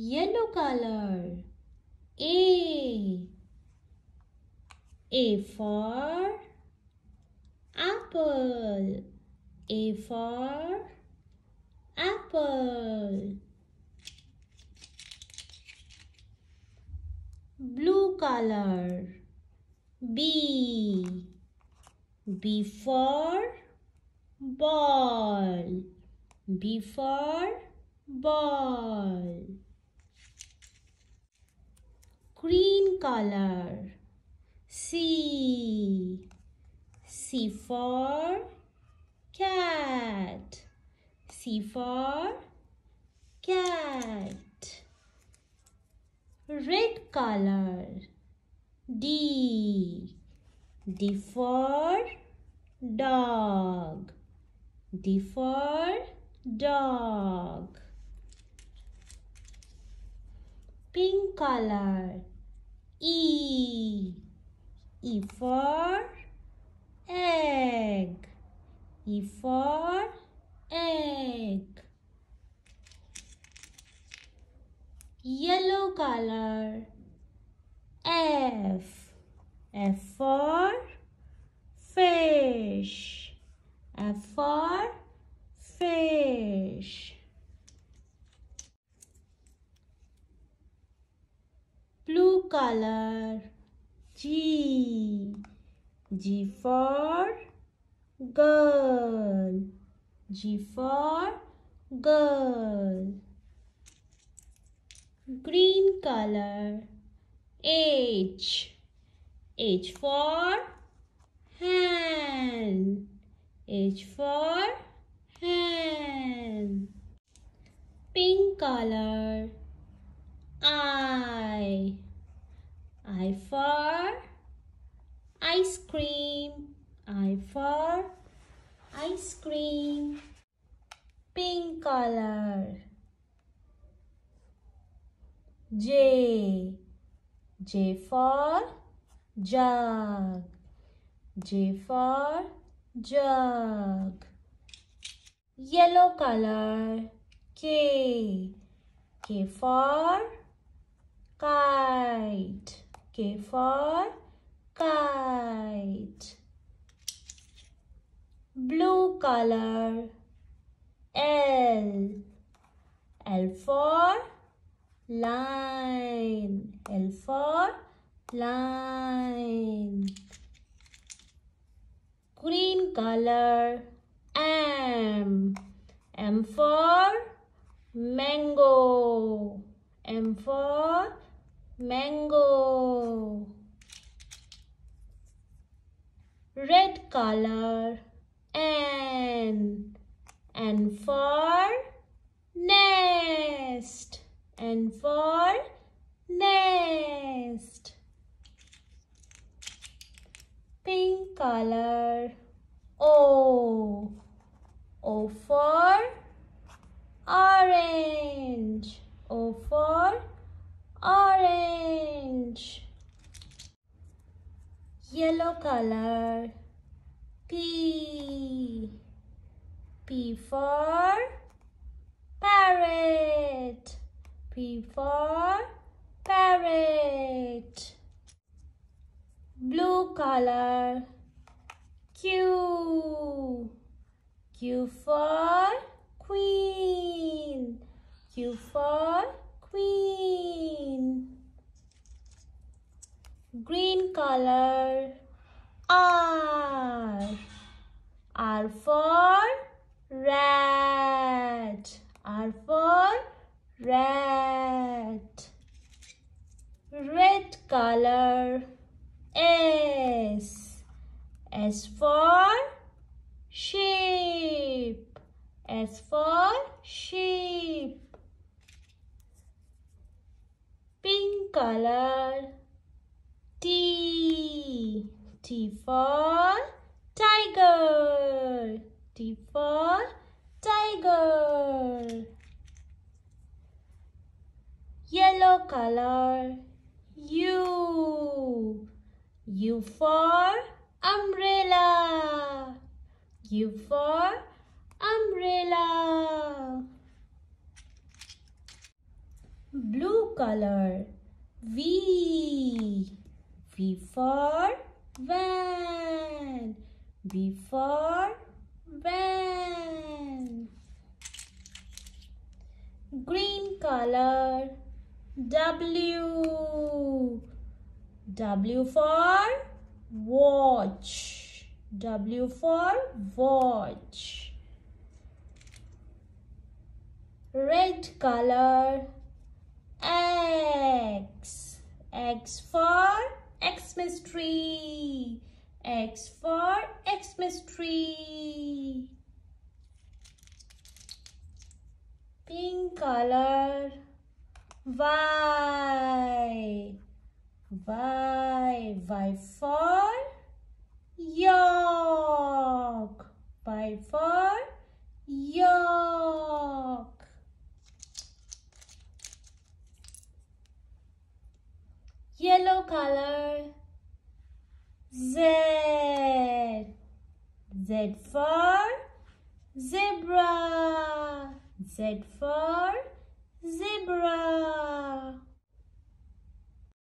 yellow color. A for apple. A for apple. Blue color. B. B for ball. B for ball. Green color. C. C for cat. C for cat. Red color. D. D for dog. D for dog. Pink color. E. E for egg. E for egg. Yellow color. F. F for fish. F for fish. Blue color. G. G for girl. G for girl. Green color. H. H for hand. H for hand. Pink color. I. I for ice cream. I for ice cream. Pink color. J. J for jug. J for jug. Yellow color. K. K for kite. K for kite. Blue color. L. L for line. L for line. Green color. M. M for mango. M for mango. Red color. N. N for nest. N for nest. Pink color. O. O for orange. O for orange. Yellow color. P. P for parrot. P for parrot. Blue color. Q. Q for queen. Q for queen. Green color. R. R for rat. R for rat. Red color. S. S for sheep. S for sheep. Pink color. T. T for tiger. T for tiger. Yellow color. U. U for umbrella. U for umbrella. blue color. V for van. V for van. Green color. W for watch. W for watch. Red color. X. X for Xmas tree. X for Xmas tree. Pink color. Y. Y. Y for York. Y for York. Yellow color. Z. Z for zebra. Z for zebra.